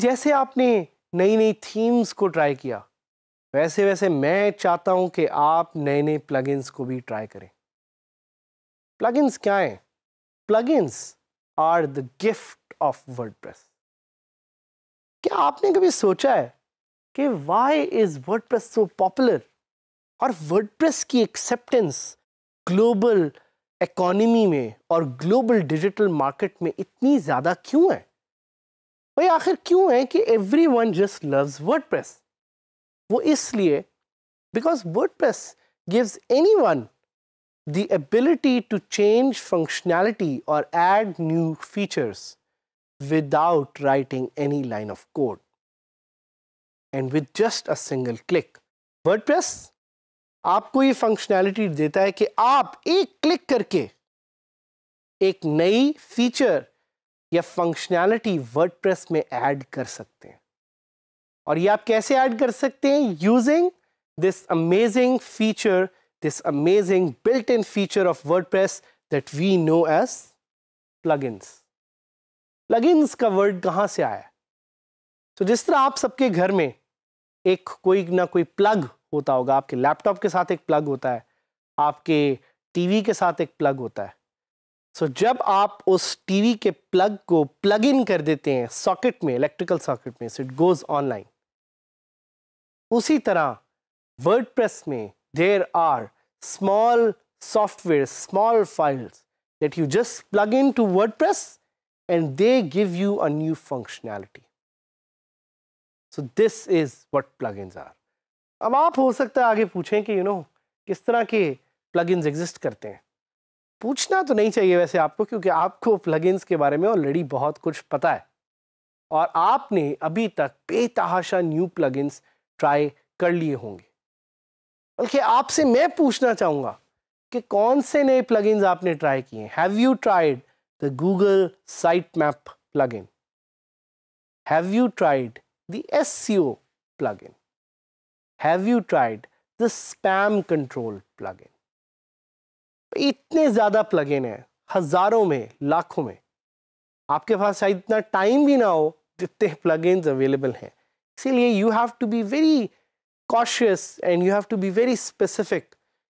जैसे आपने नई नई थीम्स को ट्राई किया, वैसे वैसे मैं चाहता हूं कि आप नए नए प्लगइन्स को भी ट्राई करें। प्लगइन्स क्या हैं? Plugins are the gift of WordPress. क्या आपने कभी सोचा है कि why is WordPress so popular और वर्डप्रेस की एक्सेप्टेंस ग्लोबल इकोनॉमी में और ग्लोबल डिजिटल मार्केट में इतनी ज़्यादा क्यों है? भाई आखिर क्यों है कि एवरीवन जस्ट लव्स वर्डप्रेस? वो इसलिए because WordPress gives anyone the ability to change functionality और add new features without writing any line of code and with just a single click. WordPress आपको ये फंक्शनैलिटी देता है कि आप एक क्लिक करके एक नई फीचर या फंक्शनैलिटी वर्डप्रेस में ऐड कर सकते हैं। और ये आप कैसे ऐड कर सकते हैं? Using this amazing feature, this amazing built in feature of WordPress that we know as plugins. Plugins का वर्ड कहाँ से आया? तो जिस तरह आप सबके घर में एक कोई ना कोई प्लग होता होगा, आपके लैपटॉप के साथ एक प्लग होता है, आपके टीवी के साथ एक प्लग होता है। सो जब आप उस टीवी के प्लग को प्लग इन कर देते हैं सॉकेट में, इलेक्ट्रिकल सॉकेट में, सो इट गोज ऑनलाइन। उसी तरह वर्डप्रेस में there are small software, small files that you just plug in to WordPress and they give you a new functionality. So this is what plugins are. अब आप हो सकता है आगे पूछें कि किस तरह के प्लगइन्स एग्जिस्ट करते हैं। पूछना तो नहीं चाहिए वैसे आपको, क्योंकि आपको प्लगइन्स के बारे में ऑलरेडी बहुत कुछ पता है और आपने अभी तक बेतहाशा न्यू प्लगइन्स ट्राई कर लिए होंगे। बल्कि आपसे मैं पूछना चाहूँगा कि कौन से नए प्लगइन्स आपने ट्राई किए? Have you tried the Google site map plugin? Have you tried the SEO plugin? Have you tried the spam control plugin? इतने ज़्यादा प्लगइन हैं, हज़ारों में, लाखों में। आपके पास शायद इतना टाइम भी ना हो जितने प्लगइन्स अवेलेबल हैं। इसीलिए you have to be very cautious and you have to be very specific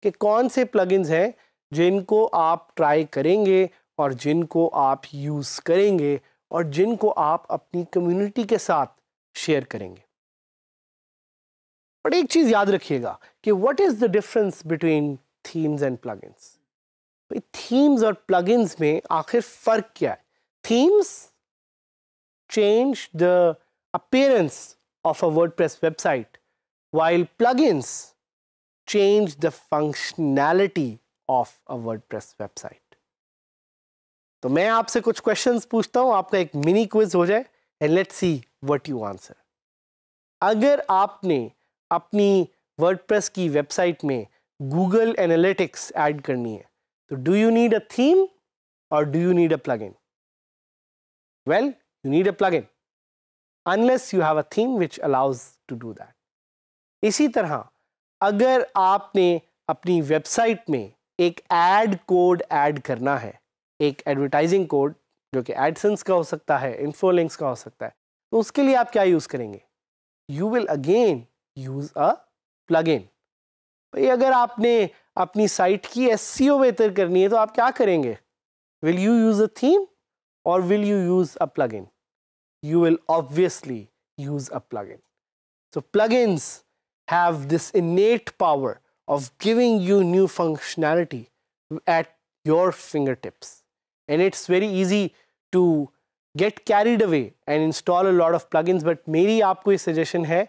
कि कौन से प्लगइन्स हैं जिनको आप ट्राई करेंगे और जिनको आप यूज़ करेंगे और जिनको आप अपनी कम्युनिटी के साथ शेयर करेंगे। बट एक चीज़ याद रखिएगा कि what is the difference between themes and plugins. Themes और प्लगइन्स में आखिर फ़र्क क्या है? Themes change the appearance of a WordPress website while plugins change the functionality of a WordPress website. तो मैं आपसे कुछ क्वेश्चंस पूछता हूँ, आपका एक मिनी क्विज हो जाए and let's see what you answer. अगर आपने अपनी वर्डप्रेस की वेबसाइट में गूगल एनालिटिक्स ऐड करनी है तो do you need a theme और do you need a plugin? Well, you need a plugin unless you have a theme which allows to do that. इसी तरह अगर आपने अपनी वेबसाइट में एक ऐड कोड ऐड करना है, एक एडवर्टाइजिंग कोड जो कि एडसेंस का हो सकता है, इन्फोलिंक्स का हो सकता है, तो उसके लिए आप क्या यूज़ करेंगे? You will again use a plugin. भाई अगर आपने अपनी साइट की SEO बेहतर करनी है तो आप क्या करेंगे? Will you use a theme और will you use a plugin? You will obviously use a plugin. So plugins have this innate power of giving you new functionality at your finger tips and it's very easy to get carried away and install a lot of plugins. But मेरी आपको ये suggestion है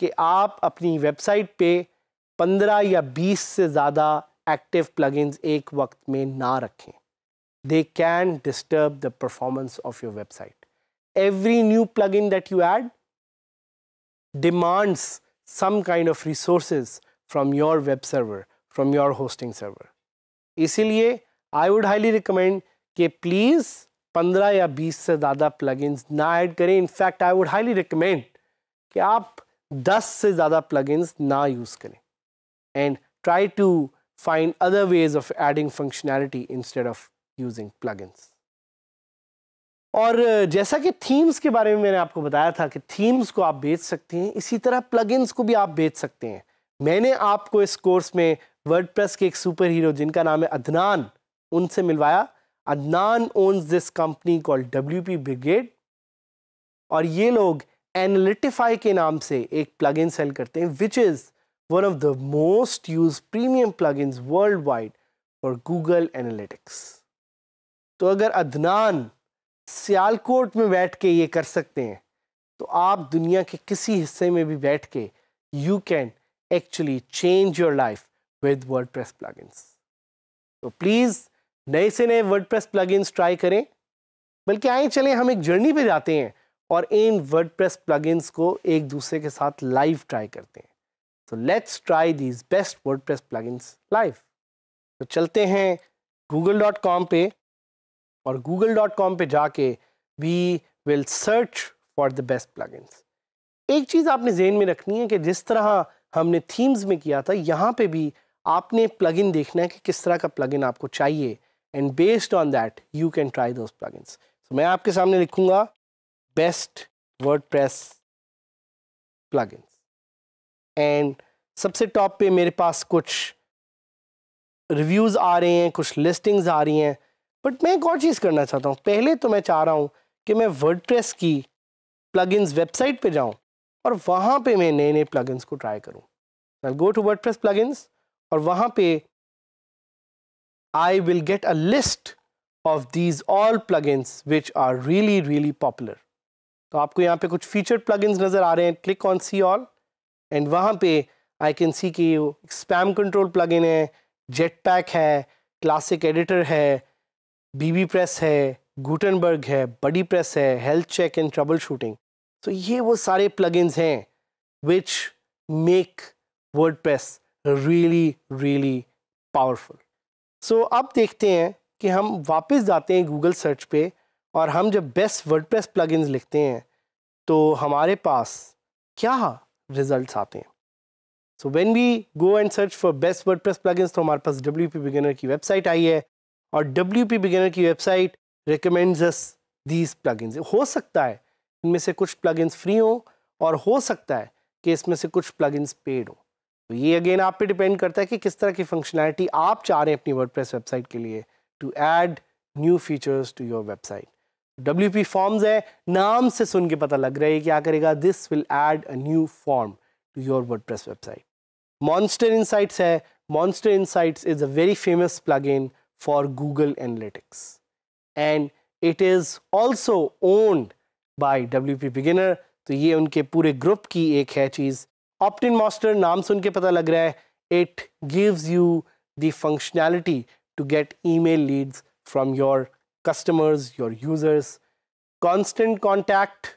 कि आप अपनी website पे 15 या 20 से ज़्यादा एक्टिव प्लगइन्स एक वक्त में ना रखें। They can disturb the performance of your website. Every new plugin that you add demands some kind of resources from your web server, from your hosting server. इसीलिए आई वुड हाईली रिकमेंड कि please 15 या 20 से ज़्यादा plugins ना add करें। In fact I would highly recommend कि आप 10 से ज़्यादा प्लगइन्स ना यूज़ करें and try to find other ways of adding functionality instead of using plugins. और जैसा कि थीम्स के बारे में मैंने आपको बताया था कि थीम्स को आप बेच सकते हैं, इसी तरह प्लगइन्स को भी आप बेच सकते हैं। मैंने आपको इस कोर्स में वर्डप्रेस के एक सुपर हीरो जिनका नाम है अदनान, उनसे मिलवाया। Adnan owns this company called WP brigade, और ये लोग एनालिटिफाई के नाम से एक प्लगइन सेल करते हैं which is one of the most use premium plugins world wide for Google analytics. तो अगर अदनान सियालकोट में बैठ के ये कर सकते हैं, तो आप दुनिया के किसी हिस्से में भी बैठ के you can actually change your life with WordPress plugins. तो प्लीज़ नए से नए वर्डप्रेस प्लगइन्स ट्राई करें, बल्कि आए चलें हम एक जर्नी पे जाते हैं और इन वर्डप्रेस प्लगइन्स को एक दूसरे के साथ लाइव ट्राई करते हैं। So let's try these best WordPress plugins live. तो चलते हैं google.com पे, और google.com पे जाके we will search for the best plugins. एक चीज़ आपने जहन में रखनी है कि जिस तरह हमने थीम्स में किया था, यहाँ पे भी आपने प्लगइन देखना है कि किस तरह का प्लगइन आपको चाहिए, and based on that you can try those plugins. So मैं आपके सामने लिखूंगा बेस्ट वर्डप्रेस प्लगइन्स, एंड सबसे टॉप पे मेरे पास कुछ रिव्यूज़ आ रहे हैं, कुछ लिस्टिंग्स आ रही हैं। बट मैं एक और चीज़ करना चाहता हूँ। पहले तो मैं चाह रहा हूँ कि मैं वर्डप्रेस की प्लगइन्स वेबसाइट पे जाऊँ और वहाँ पे मैं नए नए प्लगइन्स को ट्राई करूँ। I go to WordPress plugins, और वहाँ पे I will get a list of these all plugins which are really really popular. तो आपको यहाँ पे कुछ फीचर प्लगइन्स नज़र आ रहे हैं। Click on see all, and वहाँ पे आई कैन सी कि स्पैम कंट्रोल प्लगइन है, जेट पैक है, क्लासिक एडिटर है, BB प्रेस है, गुटनबर्ग है, बडी प्रेस है, health check and troubleshooting. तो ये वो सारे प्लगइन्स हैं which make WordPress really really powerful. So अब देखते हैं कि हम वापस जाते हैं गूगल सर्च पे, और हम जब बेस्ट वर्डप्रेस प्लगइन्स लिखते हैं तो हमारे पास क्या रिजल्ट्स आते हैं। So when we go and search for best WordPress plugins, तो हमारे पास WP बिगिनर की वेबसाइट आई है, और WP बिगिनर की website recommends us these plugins. हो सकता है इनमें से कुछ प्लगइन्स फ्री हों, और हो सकता है कि इसमें से कुछ प्लगइन्स पेड हों। तो ये अगेन आप पे डिपेंड करता है कि किस तरह की फंक्शनैलिटी आप चाह रहे हैं अपनी वर्डप्रेस वेबसाइट के लिए, to add new features to your website. WP forms है, नाम से सुन के पता लग रहा है क्या करेगा, this will add a new form to your WordPress website. Monster insights है, monster insights is a very famous plugin for Google Analytics, and it is also owned by WP Beginner। तो ये उनके पूरे ग्रुप की एक है चीज़। Opt-in Master, नाम सुन के पता लग रहा है, it gives you the functionality to get email leads from your customers, your users। Constant Contact,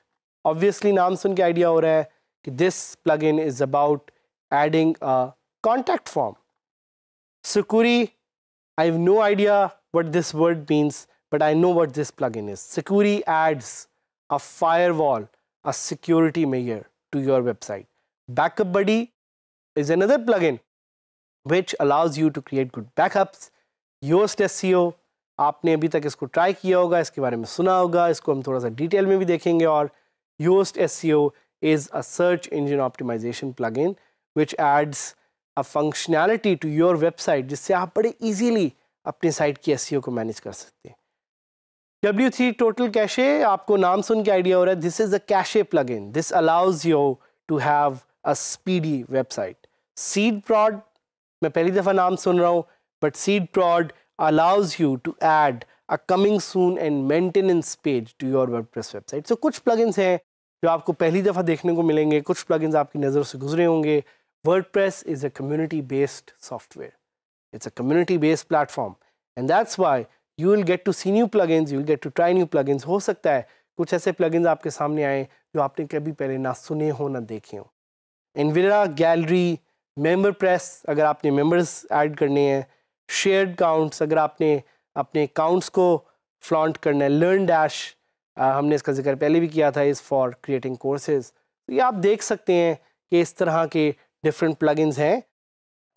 obviously नाम सुन के आइडिया हो रहा है कि this plugin is about adding a contact form। Sucuri, I have no idea what this word means, but I know what this plugin is. Sucuri adds a firewall, a security measure to your website. Backup Buddy is another plugin which allows you to create good backups. Yoast SEO, आपने अभी तक इसको try किया होगा, इसके बारे में सुना होगा, इसको हम थोड़ा सा detail में भी देखेंगे। और Yoast SEO is a search engine optimization plugin which adds a functionality to your website, जिससे आप बड़े इजीली अपनी साइट की SEO को मैनेज कर सकते हैं। W3 टोटल कैशे, आपको नाम सुन के आइडिया हो रहा है, this is a cache plugin, this allows you to have a speedy website. SeedProd, मैं पहली दफ़ा नाम सुन रहा हूँ, but SeedProd allows you to add a coming soon and maintenance page to your WordPress website. So कुछ plugins हैं जो आपको पहली दफ़ा देखने को मिलेंगे, कुछ प्लगइन्स आपकी नज़र से गुजरे होंगे। WordPress is a community-based software. It's a community-based platform, and that's why you will get to see new plugins. You will get to try new plugins. हो सकता है कुछ ऐसे plugins आपके सामने आए जो आपने कभी पहले ना सुने हो, ना देखे हो। Envira Gallery, MemberPress अगर आपने members add करने हैं, shared counts अगर आपने अपने counts को flaunt करना है, Learn Dash हमने इसका जिक्र पहले भी किया था, is for creating courses। तो ये आप देख सकते हैं कि इस तरह के डिफरेंट प्लगइन्स हैं।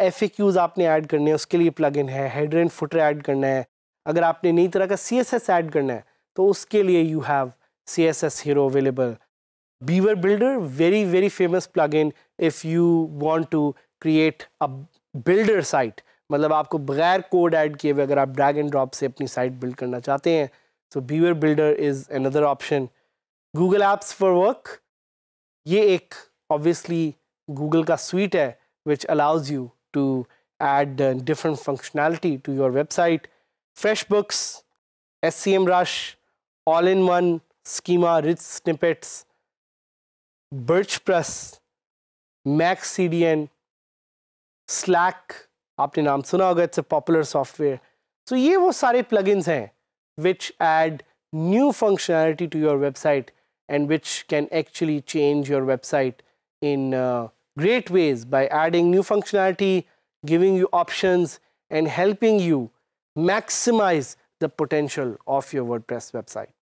FAQs आपने ऐड करने हैं, उसके लिए प्लगइन है। हेडर एंड फुटर ऐड करना है, अगर आपने नई तरह का CSS ऐड करना है तो उसके लिए you have CSS Hero available. Beaver Builder, very, very famous plugin if you want to create a builder site. मतलब आपको बगैर कोड ऐड किए हुए अगर आप ड्रैग एंड ड्रॉप से अपनी साइट बिल्ड करना चाहते हैं तो Beaver Builder is another option. Google Apps for Work, ये एक obviously Google का suite है which allows you to add different functionality to your website. FreshBooks, SEMrush, all-in-one schema, rich snippets, BirchPress, MaxCDN, Slack, आपने नाम सुना होगा, it's a popular software. So ये वो सारे प्लगइन्स हैं which add new functionality to your website and which can actually change your website in great ways by adding new functionality, giving you options and helping you maximize the potential of your WordPress website.